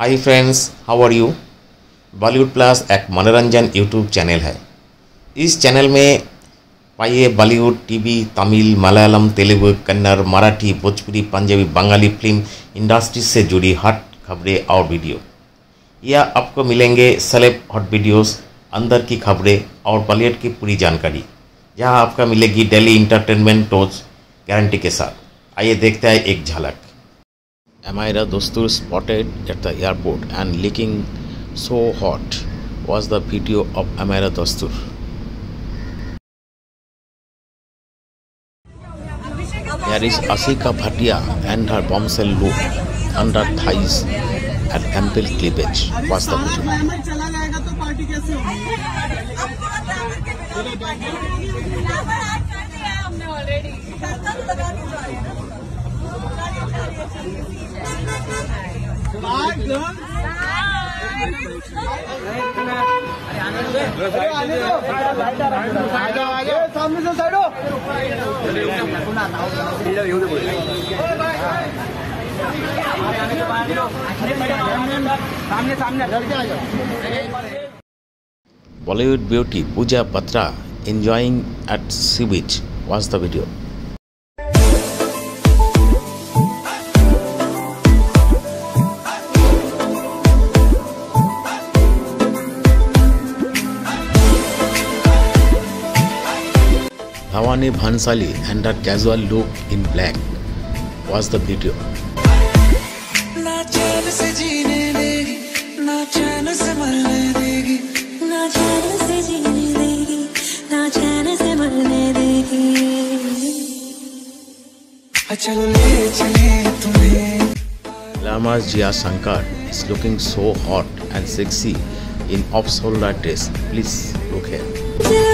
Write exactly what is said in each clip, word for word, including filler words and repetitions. Hi friends, how are you. Bollywood plus एक मनोरंजन YouTube channel है। इस चैनल में पाइए Bollywood TV, Tamil, Malayalam, Telugu, Kannada, Marathi, Bhojpuri, Punjabi, Bengali film industry से जुड़ी हॉट खबरें और वीडियो। यह आपको मिलेंगे सेलेब हॉट वीडियोस, अंदर की खबरें और बॉलीवुड की पूरी जानकारी, यहाँ आपका मिलेगी डेली इंटरटेनमेंट टोच गारंटी के साथ। आइए देखते हैं एक झलक। Amaira Dostur spotted at the airport and leaking so hot was the video of Amaira Dostur. Here is Ashika Bhatia and her bombshell look, under thighs and ample cleavage was the video. Bollywood beauty Puja Patra enjoying at sea beach was the video. Lavaani Bhansali and her casual look in black was the video. Glamour Jiya Sankar is looking so hot and sexy in off-shoulder dress. Please look here.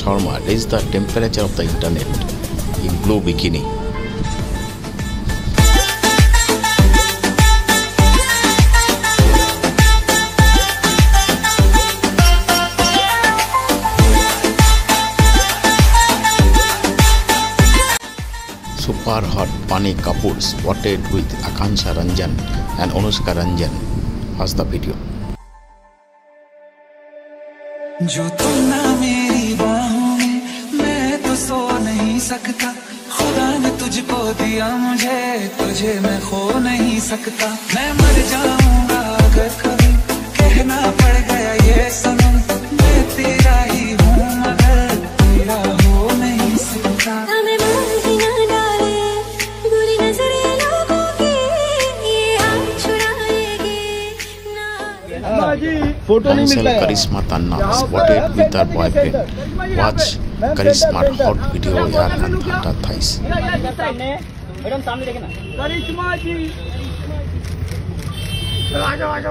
Sharma raised the temperature of the internet in blue bikini. Super hot Pani Kapoor spotted with Akansha Ranjan and Anushka Ranjan was the video. Karishma Tanna spotted with her boyfriend. Watch Karishma hot video या घंटा thighs. Madam सामने देखे ना। करिश्मा जी।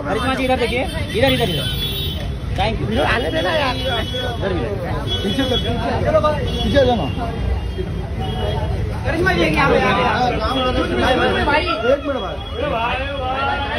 करिश्मा जी इधर देखिए, इधर इधर इधर। Thank you. आने देना यार। इधर भी। पीछे कर चलो भाई, पीछे जाना। करिश्मा जी यहाँ पे आ गए। भाई एक मिनट भाई।